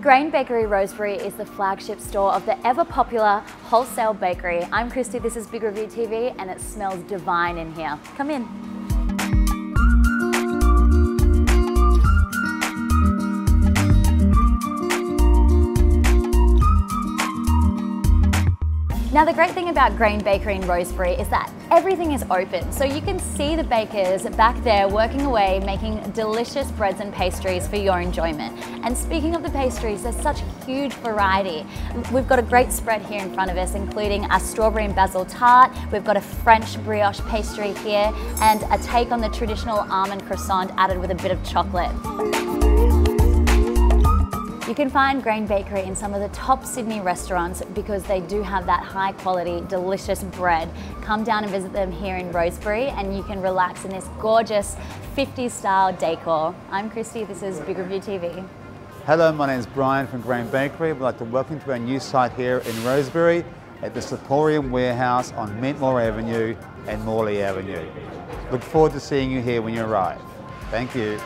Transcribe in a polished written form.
Grain Bakery Rosebery is the flagship store of the ever-popular wholesale bakery. I'm Christy, this is Big Review TV, and it smells divine in here. Come in. Now the great thing about Grain Bakery in Rosebery is that everything is open, so you can see the bakers back there working away, making delicious breads and pastries for your enjoyment. And speaking of the pastries, there's such a huge variety. We've got a great spread here in front of us, including a strawberry and basil tart, we've got a French brioche pastry here, and a take on the traditional almond croissant added with a bit of chocolate. You can find Grain Bakery in some of the top Sydney restaurants because they do have that high quality, delicious bread. Come down and visit them here in Rosebery and you can relax in this gorgeous 50s style decor. I'm Christy, this is Big Review TV. Hello, my name is Brian from Grain Bakery. We'd like to welcome you to our new site here in Rosebery at the Seporium Warehouse on Mentmore Avenue and Morley Avenue. Look forward to seeing you here when you arrive. Thank you.